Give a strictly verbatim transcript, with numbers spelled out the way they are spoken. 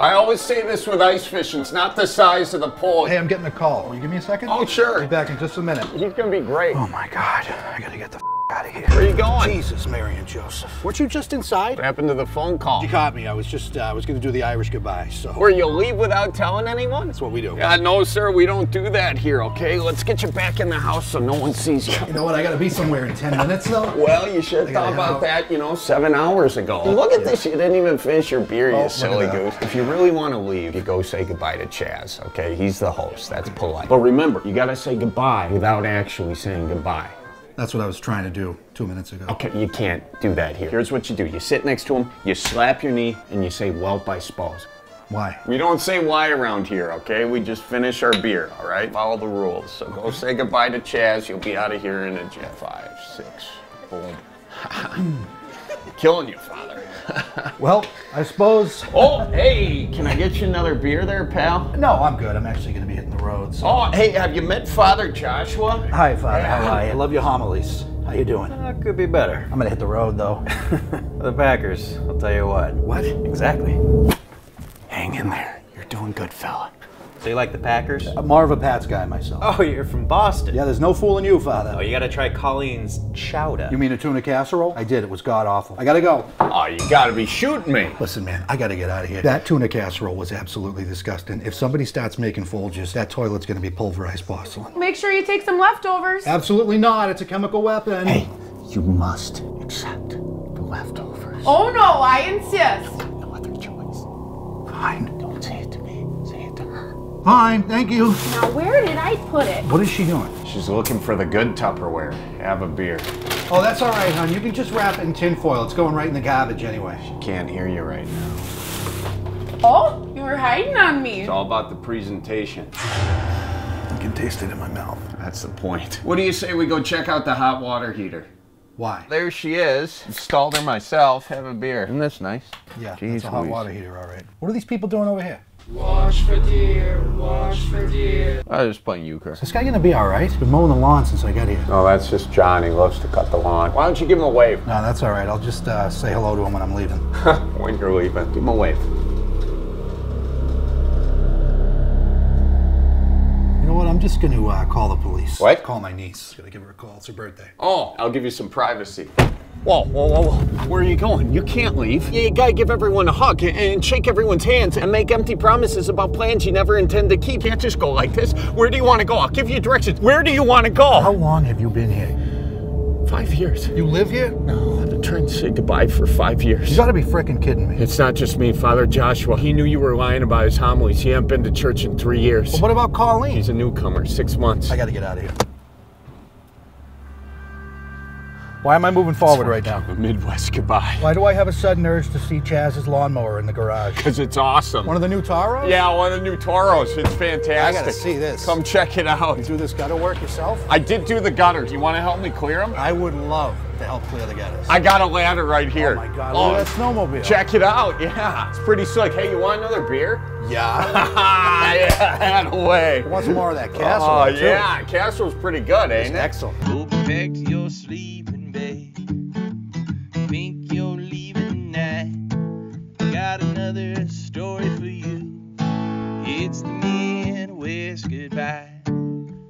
I always say this with ice fishing, it's not the size of the pole. Hey, I'm getting a call. Will you give me a second? Oh, sure. Be back in just a minute. He's gonna be great. Oh my God, I gotta get the f out of here. Where are you going? Jesus, Mary and Joseph. Weren't you just inside? What happened to the phone call? You caught me, I was just, uh, I was gonna do the Irish goodbye, so. Where you leave without telling anyone? That's what we do. Uh, no, sir, we don't do that here, okay? Let's get you back in the house so no one sees you. You know what, I gotta be somewhere in ten minutes though. Well, you should have thought about out. that, you know, seven hours ago. Look at yeah. this, you didn't even finish your beer, oh, you silly goose. If you really want to leave, you go say goodbye to Chaz, okay? He's the host, that's polite. But remember, you gotta say goodbye without actually saying goodbye. That's what I was trying to do two minutes ago. Okay, you can't do that here. Here's what you do. You sit next to him, you slap your knee, and you say, well, I suppose. Why? We don't say why around here, okay? We just finish our beer, all right? Follow the rules. So go say goodbye to Chaz. You'll be out of here in a jet. Five, six, boom. Killing you, Father. Well, I suppose. Oh, hey, can I get you another beer there, pal? No, I'm good. I'm actually going to be hitting the road. So. Oh, hey, have you met Father Joshua? Hi, Father. Yeah. How are you? I love your homilies. How you doing? Uh, could be better. I'm going to hit the road, though. The Packers, I'll tell you what. What? Exactly. Hang in there. You're doing good, fella. So you like the Packers? I'm more of a Pats guy myself. Oh, you're from Boston. Yeah, there's no fooling you, Father. Oh, you gotta try Colleen's chowder. You mean a tuna casserole? I did, it was god-awful. I gotta go. Oh, you gotta be shooting me. Listen, man, I gotta get out of here. That tuna casserole was absolutely disgusting. If somebody starts making Folgers, that toilet's gonna be pulverized porcelain. Make sure you take some leftovers. Absolutely not, it's a chemical weapon. Hey, you must accept the leftovers. Oh no, I insist. No other choice. Fine. Don't say it to me, say it to her. Fine, thank you. Now, where did I put it? What is she doing? She's looking for the good Tupperware. Have a beer. Oh, that's all right, hon. You can just wrap it in tin foil. It's going right in the garbage anyway. She can't hear you right now. Oh, you were hiding on me. It's all about the presentation. I can taste it in my mouth. That's the point. What do you say we go check out the hot water heater? Why? There she is. Installed her myself. Have a beer. Isn't this nice? Yeah, Jeez, that's a hot Louise. water heater, all right. What are these people doing over here? Watch for deer, watch for deer. I was just playing Euchre. Is this guy gonna be all right? He's been mowing the lawn since I got here. No, that's just Johnny. Loves to cut the lawn. Why don't you give him a wave? No, that's all right. I'll just uh, say hello to him when I'm leaving. When you're leaving, give him a wave. You know what? I'm just gonna uh, call the police. What? Call my niece. Gotta give her a call. It's her birthday. Oh, I'll give you some privacy. Whoa, whoa, whoa, whoa. Where are you going? You can't leave. Yeah, you gotta give everyone a hug and shake everyone's hands and make empty promises about plans you never intend to keep. You can't just go like this. Where do you want to go? I'll give you directions. Where do you want to go? How long have you been here? Five years. You live here? No, I've been trying to say goodbye for five years. You gotta be frickin' kidding me. It's not just me, Father Joshua. He knew you were lying about his homilies. He hasn't been to church in three years. Well, what about Colleen? He's a newcomer, six months. I gotta get out of here. Why am I moving forward right now? A Midwest goodbye. Why do I have a sudden urge to see Chaz's lawnmower in the garage? Because it's awesome. One of the new Taros? Yeah, one of the new Taros. It's fantastic. I gotta see this. Come check it out. You do this gutter work yourself? I did do the gutters. You want to help me clear them? I would love to help clear the gutters. I got a ladder right here. Oh my God, look at that snowmobile. Check it out, yeah. It's pretty slick. Hey, you want another beer? Yeah. Yeah, that way. I want some more of that casserole, Oh, uh, yeah. Casserole's pretty good, ain't it? Excellent. Go back to your sleep.